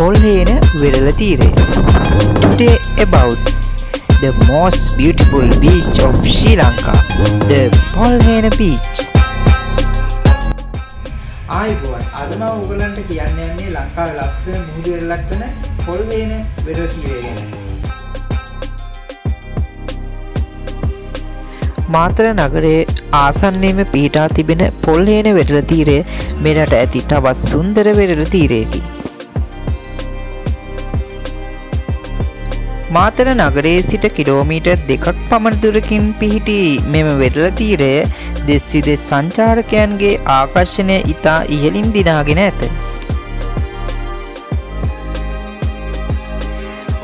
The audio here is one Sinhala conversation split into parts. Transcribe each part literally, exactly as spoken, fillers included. Polhena, Weligama Today about the most beautiful beach of Sri Lanka, the Polhena beach. I want Adama Ugalanta Kiyanne Lanka Lasse Mudu Laktana Polhena Weligama. Matara නගරයේ ආසන්නයේම පීඩා තිබෙන පොල්හේන වෙරළ තීරය මෙරට ඇති තවත් සුන්දර වෙරළ තීරයකි. මාතර නගරයේ සිට කිලෝමීටර් දෙකක් පමණ දුරකින් පිහිටි මෙම වෙරළ තීරය දෙස් විදෙස් සංචාරකයන්ගේ ආකර්ෂණය ඉතා ඉහළින් දිනාගෙන ඇත.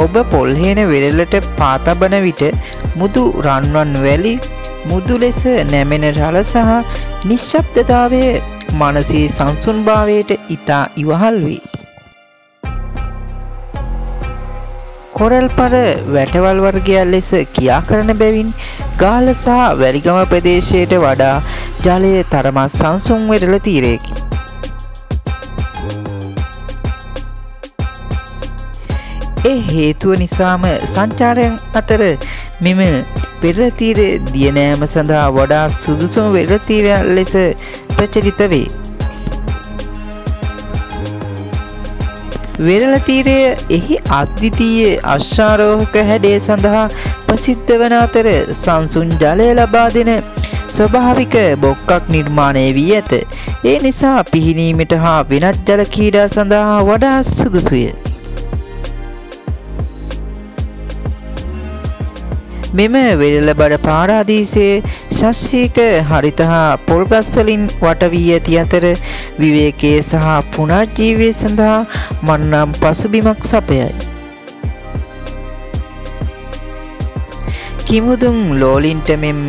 ඔබ පොල්හේන වෙරළට පා තබන විට මුදු රන්වන් වැලි මුදු ලෙස නැමෙන රළ සහ නිශ්ශබ්දතාවය මානසික සංසුන්භාවයට ඉතා ඉවහල් වේ. කොරල්පර වැටවල් වර්ගය ලෙස කියා කරන බැවින් ගාල්ල සහ වැලිගම ප්‍රදේශයට වඩා ජලය තරම සංසුන් වෙරළ තීරයකි. ඒ හේතුව නිසාම සංචාරයන් අතර මෙම වෙරළ තීරය දිය නෑම සඳහා වඩා සුදුසුම වෙරළ තීරයක් ලෙස ප්‍රචලිත වේ. වෙරළ තීරය එහි අද්විතීය අශ්වාරෝහක හැඩය සඳහා ප්‍රසිද්ධ වන අතර සංසුන් ජලය ලබා දෙන ස්වභාවික බොක්කක් නිර්මාණය වී ඇත. ඒ නිසා පිහිනීමට හා වෙනත් ජල ක්‍රීඩා සඳහා වඩා සුදුසුය. මෙම වෙරළ බඩ පාරාදීසයේ ශස්්‍රීක හරිතහා පොල්ගස්වලින් වටවී ඇති අතර විවේකයේ සහ පුනර්ජීවය සඳහා මන්නම් පසුබිමක් සපයයි. කිමුදුම් ලෝලින්ට මෙම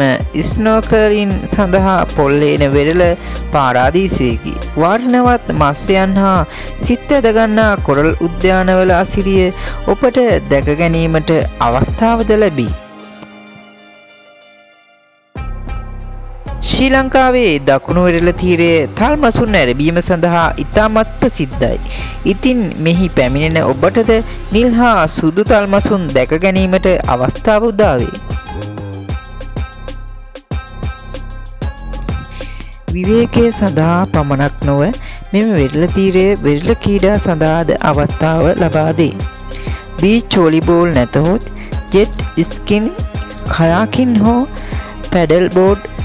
ස්නෝකලින් සඳහා පොල්හේන වෙරළ පාරාදීසයකි. වර්ණවත් මස්යන් හා සිත් ඇදගන්නා කොරල් උද්‍යානවල අසිරිය ඔබට දැකගැනීමට අවස්ථාවද ලැබී. ශ්‍රී ලංකාවේ දකුණු වෙරළ තීරයේ තල් මසුන් ඇරඹීම සඳහා ඉතාමත් ප්‍රසිද්ධයි. ඉතින් මෙහි පැමිණෙන ඔබටද නිල් හා සුදු තල් මසුන් දැක ගැනීමට අවස්ථාව උදා වේ. විවේකයේ සඳහා පමණක් නොව මෙම වෙරළ තීරයේ වෙරළ ක්‍රීඩා සඳහාද අවස්ථාව ලබා දේ. බීච් වොලිබෝල් නැතහොත් ජෙට් ස්කින්, කයාකින් හෝ පැඩල් බෝඩ්